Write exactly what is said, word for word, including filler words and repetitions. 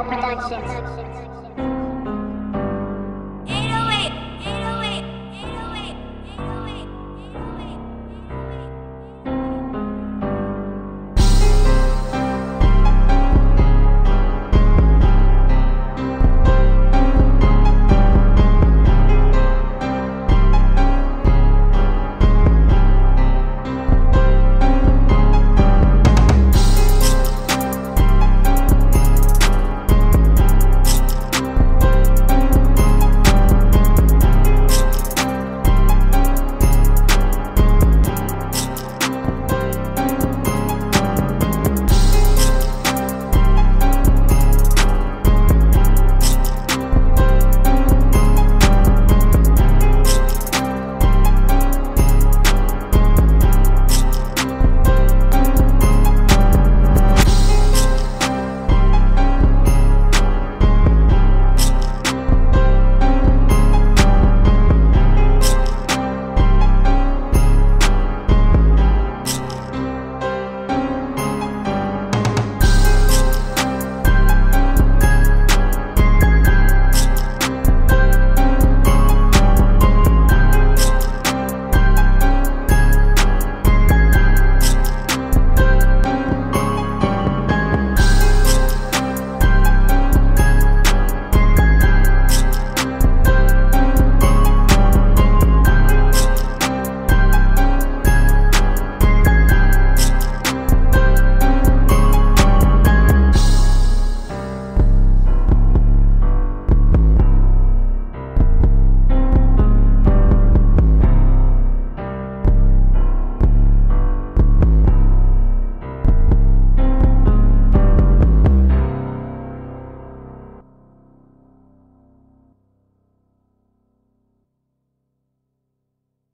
Productions.